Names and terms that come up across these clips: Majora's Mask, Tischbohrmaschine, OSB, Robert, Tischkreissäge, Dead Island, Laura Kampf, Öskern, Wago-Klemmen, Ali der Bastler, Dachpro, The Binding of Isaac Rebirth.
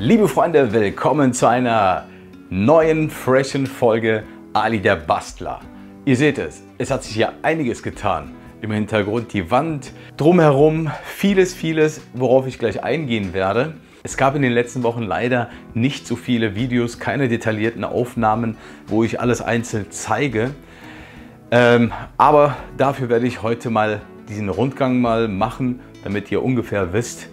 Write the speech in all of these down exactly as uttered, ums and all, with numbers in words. Liebe Freunde, willkommen zu einer neuen, freshen Folge Ali der Bastler. Ihr seht es, es hat sich ja einiges getan. Im Hintergrund die Wand, drumherum vieles, vieles, worauf ich gleich eingehen werde. Es gab in den letzten Wochen leider nicht so viele Videos, keine detaillierten Aufnahmen, wo ich alles einzeln zeige. Ähm, aber dafür werde ich heute mal diesen Rundgang mal machen, damit ihr ungefähr wisst,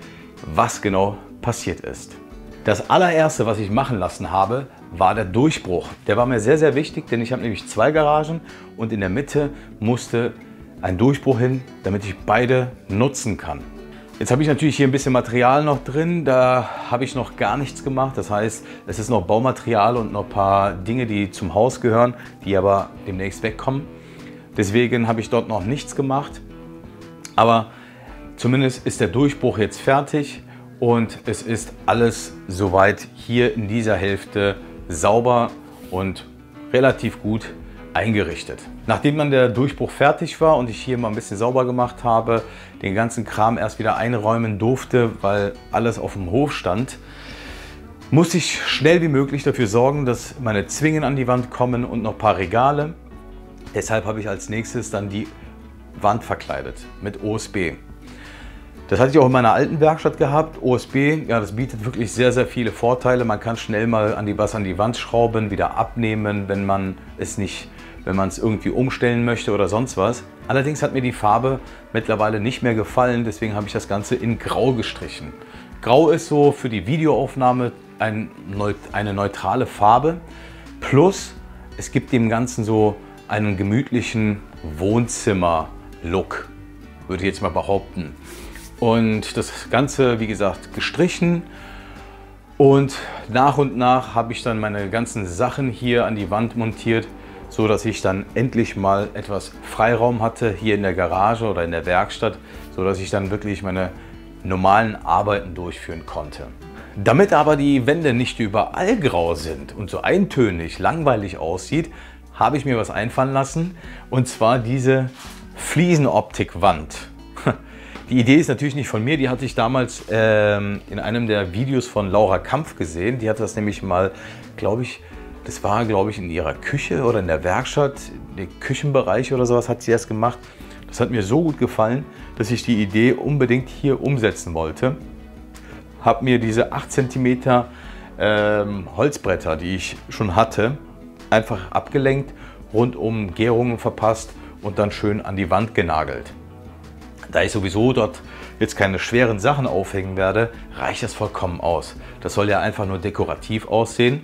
was genau passiert ist. Das allererste, was ich machen lassen habe, war der Durchbruch. Der war mir sehr, sehr wichtig, denn ich habe nämlich zwei Garagen und in der Mitte musste ein Durchbruch hin, damit ich beide nutzen kann. Jetzt habe ich natürlich hier ein bisschen Material noch drin, da habe ich noch gar nichts gemacht. Das heißt, es ist noch Baumaterial und noch ein paar Dinge, die zum Haus gehören, die aber demnächst wegkommen. Deswegen habe ich dort noch nichts gemacht, aber zumindest ist der Durchbruch jetzt fertig. Und es ist alles soweit hier in dieser Hälfte sauber und relativ gut eingerichtet. Nachdem dann der Durchbruch fertig war und ich hier mal ein bisschen sauber gemacht habe, den ganzen Kram erst wieder einräumen durfte, weil alles auf dem Hof stand, musste ich schnell wie möglich dafür sorgen, dass meine Zwingen an die Wand kommen und noch ein paar Regale. Deshalb habe ich als nächstes dann die Wand verkleidet mit O S B. Das hatte ich auch in meiner alten Werkstatt gehabt, O S B, ja, das bietet wirklich sehr, sehr viele Vorteile. Man kann schnell mal an die, was an die Wand schrauben, wieder abnehmen, wenn man es nicht, wenn man es irgendwie umstellen möchte oder sonst was. Allerdings hat mir die Farbe mittlerweile nicht mehr gefallen, deswegen habe ich das Ganze in Grau gestrichen. Grau ist so für die Videoaufnahme ein, eine neutrale Farbe, plus es gibt dem Ganzen so einen gemütlichen Wohnzimmer-Look, würde ich jetzt mal behaupten. Und das Ganze, wie gesagt, gestrichen und nach und nach habe ich dann meine ganzen Sachen hier an die Wand montiert, so dass ich dann endlich mal etwas Freiraum hatte hier in der Garage oder in der Werkstatt, so dass ich dann wirklich meine normalen Arbeiten durchführen konnte. Damit aber die Wände nicht überall grau sind und so eintönig, langweilig aussieht, habe ich mir was einfallen lassen, und zwar diese Fliesenoptikwand. Die Idee ist natürlich nicht von mir, die hatte ich damals ähm, in einem der Videos von Laura Kampf gesehen. Die hat das nämlich mal, glaube ich, das war glaube ich in ihrer Küche oder in der Werkstatt, im Küchenbereich oder sowas hat sie das gemacht. Das hat mir so gut gefallen, dass ich die Idee unbedingt hier umsetzen wollte. Habe mir diese acht Zentimeter ähm, Holzbretter, die ich schon hatte, einfach abgelenkt, rundum Gärungen verpasst und dann schön an die Wand genagelt. Da ich sowieso dort jetzt keine schweren Sachen aufhängen werde, reicht das vollkommen aus. Das soll ja einfach nur dekorativ aussehen.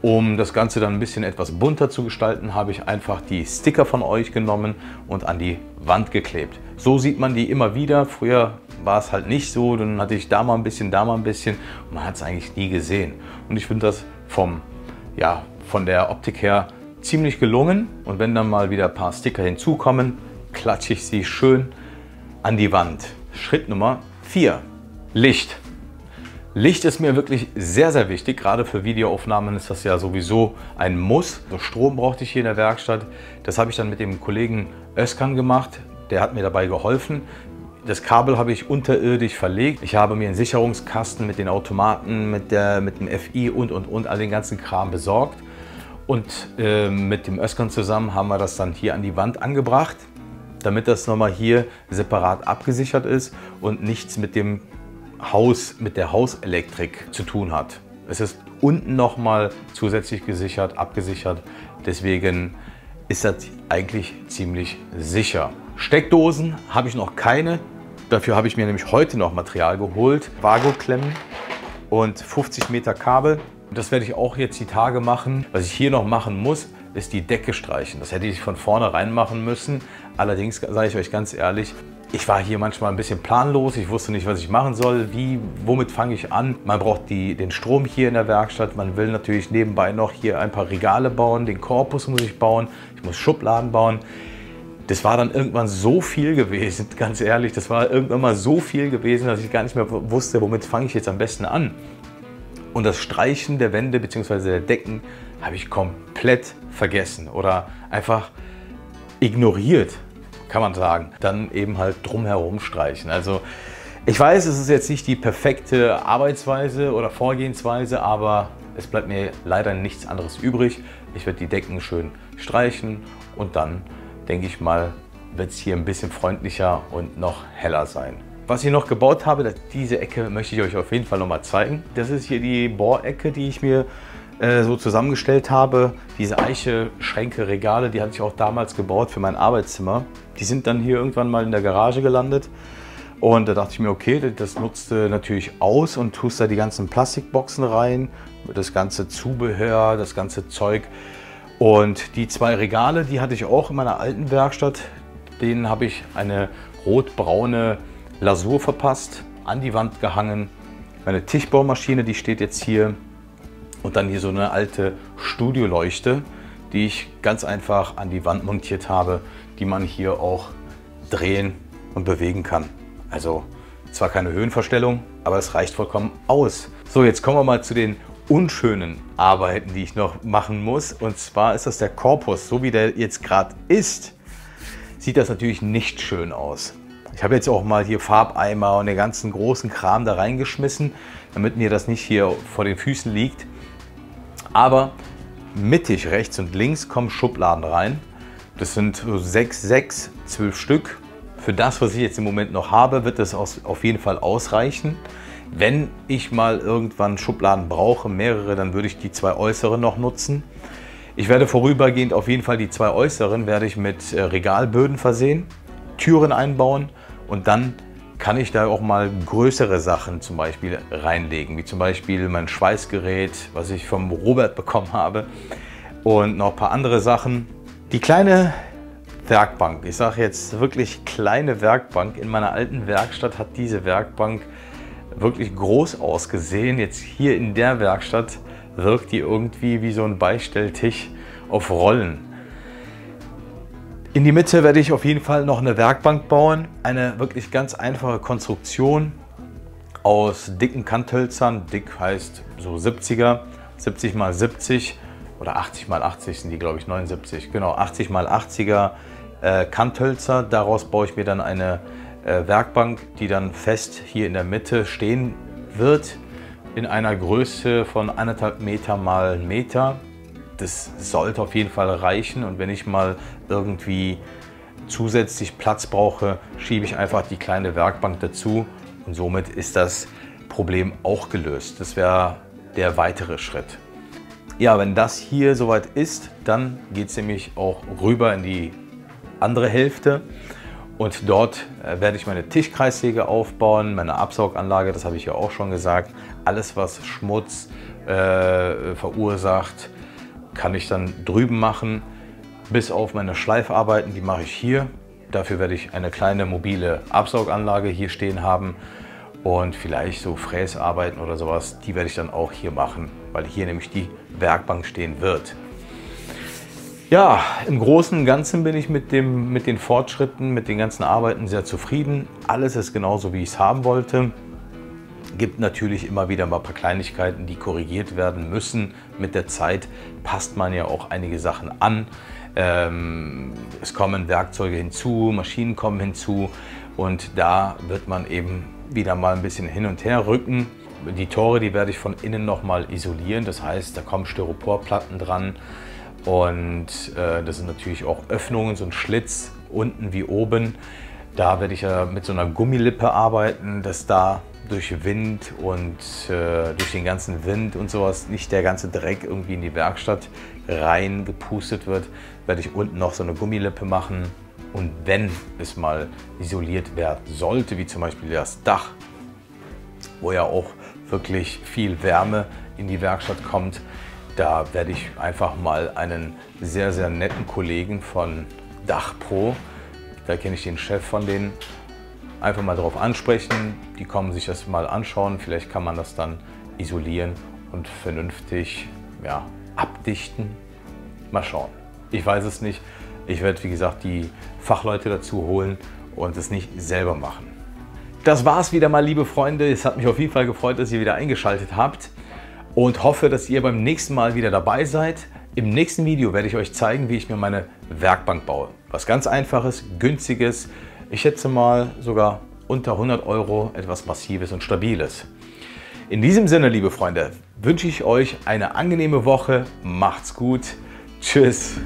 Um das Ganze dann ein bisschen etwas bunter zu gestalten, habe ich einfach die Sticker von euch genommen und an die Wand geklebt. So sieht man die immer wieder. Früher war es halt nicht so, dann hatte ich da mal ein bisschen, da mal ein bisschen. Und man hat es eigentlich nie gesehen. Und ich finde das vom, ja, von der Optik her ziemlich gelungen. Und wenn dann mal wieder ein paar Sticker hinzukommen, klatsche ich sie schön an die Wand. Schritt Nummer vier. Licht. Licht ist mir wirklich sehr, sehr wichtig. Gerade für Videoaufnahmen ist das ja sowieso ein Muss. So Strom brauchte ich hier in der Werkstatt. Das habe ich dann mit dem Kollegen Öskern gemacht. Der hat mir dabei geholfen. Das Kabel habe ich unterirdisch verlegt. Ich habe mir einen Sicherungskasten mit den Automaten, mit, der, mit dem F I und, und, und all den ganzen Kram besorgt. Und äh, mit dem Öskern zusammen haben wir das dann hier an die Wand angebracht, damit das nochmal hier separat abgesichert ist und nichts mit dem Haus, mit der Hauselektrik zu tun hat. Es ist unten nochmal zusätzlich gesichert, abgesichert, deswegen ist das eigentlich ziemlich sicher. Steckdosen habe ich noch keine, dafür habe ich mir nämlich heute noch Material geholt. Wago-Klemmen und fünfzig Meter Kabel. Das werde ich auch jetzt die Tage machen. Was ich hier noch machen muss, ist die Decke streichen. Das hätte ich von vornherein machen müssen. Allerdings sage ich euch ganz ehrlich, ich war hier manchmal ein bisschen planlos. Ich wusste nicht, was ich machen soll. Wie, womit fange ich an? Man braucht die, den Strom hier in der Werkstatt. Man will natürlich nebenbei noch hier ein paar Regale bauen. Den Korpus muss ich bauen. Ich muss Schubladen bauen. Das war dann irgendwann so viel gewesen, ganz ehrlich. Das war irgendwann mal so viel gewesen, dass ich gar nicht mehr wusste, womit fange ich jetzt am besten an. Und das Streichen der Wände bzw. der Decken habe ich komplett vergessen oder einfach ignoriert, kann man sagen. Dann eben halt drumherum streichen. Also Ich weiß, es ist jetzt nicht die perfekte Arbeitsweise oder Vorgehensweise, aber es bleibt mir leider nichts anderes übrig. Ich werde die Decken schön streichen und dann, denke ich mal, wird es hier ein bisschen freundlicher und noch heller sein. Was ich noch gebaut habe, diese Ecke möchte ich euch auf jeden Fall noch mal zeigen. Das ist hier die Bohrecke, die ich mir äh, so zusammengestellt habe. Diese Eiche, Schränke, Regale, die hatte ich auch damals gebaut für mein Arbeitszimmer. Die sind dann hier irgendwann mal in der Garage gelandet. Und da dachte ich mir, okay, das nutzt du natürlich aus und tust da die ganzen Plastikboxen rein, das ganze Zubehör, das ganze Zeug. Und die zwei Regale, die hatte ich auch in meiner alten Werkstatt. Denen habe ich eine rotbraune Lasur verpasst, an die Wand gehangen. Meine Tischbaumaschine, die steht jetzt hier. Und dann hier so eine alte Studioleuchte, die ich ganz einfach an die Wand montiert habe, die man hier auch drehen und bewegen kann. Also zwar keine Höhenverstellung, aber es reicht vollkommen aus. So, jetzt kommen wir mal zu den unschönen Arbeiten, die ich noch machen muss. Und zwar ist das der Korpus. So wie der jetzt gerade ist, sieht das natürlich nicht schön aus. Ich habe jetzt auch mal hier Farbeimer und den ganzen großen Kram da reingeschmissen, damit mir das nicht hier vor den Füßen liegt. Aber mittig rechts und links kommen Schubladen rein. Das sind so sechs, sechs, zwölf Stück. Für das, was ich jetzt im Moment noch habe, wird das auf jeden Fall ausreichen. Wenn ich mal irgendwann Schubladen brauche, mehrere, dann würde ich die zwei äußeren noch nutzen. Ich werde vorübergehend auf jeden Fall die zwei äußeren werde ich mit Regalböden versehen, Türen einbauen und dann kann ich da auch mal größere Sachen zum Beispiel reinlegen, wie zum Beispiel mein Schweißgerät, was ich vom Robert bekommen habe und noch ein paar andere Sachen. Die kleine Werkbank. Ich sage jetzt wirklich kleine Werkbank. In meiner alten Werkstatt hat diese Werkbank wirklich groß ausgesehen. Jetzt hier in der Werkstatt wirkt die irgendwie wie so ein Beistelltisch auf Rollen. In die Mitte werde ich auf jeden Fall noch eine Werkbank bauen. Eine wirklich ganz einfache Konstruktion aus dicken Kanthölzern. Dick heißt so siebziger, siebzig mal siebzig oder achtzig mal achtzig sind die, glaube ich, neunundsiebzig. Genau, achtzig mal achtziger. Kanthölzer, daraus baue ich mir dann eine äh, Werkbank, die dann fest hier in der Mitte stehen wird, in einer Größe von anderthalb Meter mal einen Meter. Das sollte auf jeden Fall reichen und wenn ich mal irgendwie zusätzlich Platz brauche, schiebe ich einfach die kleine Werkbank dazu und somit ist das Problem auch gelöst. Das wäre der weitere Schritt. Ja, wenn das hier soweit ist, dann geht es nämlich auch rüber in die andere Hälfte und dort werde ich meine Tischkreissäge aufbauen, meine Absauganlage, das habe ich ja auch schon gesagt. Alles, was Schmutz äh, verursacht, kann ich dann drüben machen, bis auf meine Schleifarbeiten, die mache ich hier. Dafür werde ich eine kleine mobile Absauganlage hier stehen haben und vielleicht so Fräsarbeiten oder sowas, die werde ich dann auch hier machen, weil hier nämlich die Werkbank stehen wird. Ja, im Großen und Ganzen bin ich mit, dem, mit den Fortschritten, mit den ganzen Arbeiten sehr zufrieden. Alles ist genauso, wie ich es haben wollte. Gibt natürlich immer wieder mal ein paar Kleinigkeiten, die korrigiert werden müssen. Mit der Zeit passt man ja auch einige Sachen an. Ähm, es kommen Werkzeuge hinzu, Maschinen kommen hinzu und da wird man eben wieder mal ein bisschen hin und her rücken. Die Tore, die werde ich von innen nochmal isolieren. Das heißt, da kommen Styroporplatten dran. Und äh, das sind natürlich auch Öffnungen, so ein Schlitz, unten wie oben. Da werde ich ja mit so einer Gummilippe arbeiten, dass da durch Wind und äh, durch den ganzen Wind und sowas nicht der ganze Dreck irgendwie in die Werkstatt rein gepustet wird. Werde ich unten noch so eine Gummilippe machen. Und wenn es mal isoliert werden sollte, wie zum Beispiel das Dach, wo ja auch wirklich viel Wärme in die Werkstatt kommt, da werde ich einfach mal einen sehr, sehr netten Kollegen von Dachpro, da kenne ich den Chef von denen, einfach mal darauf ansprechen. Die kommen sich das mal anschauen, vielleicht kann man das dann isolieren und vernünftig ja, abdichten. Mal schauen. Ich weiß es nicht. Ich werde, wie gesagt, die Fachleute dazu holen und es nicht selber machen. Das war's wieder mal, liebe Freunde. Es hat mich auf jeden Fall gefreut, dass ihr wieder eingeschaltet habt. Und hoffe, dass ihr beim nächsten Mal wieder dabei seid. Im nächsten Video werde ich euch zeigen, wie ich mir meine Werkbank baue. Was ganz Einfaches, Günstiges, ich schätze mal sogar unter hundert Euro etwas Massives und Stabiles. In diesem Sinne, liebe Freunde, wünsche ich euch eine angenehme Woche. Macht's gut. Tschüss.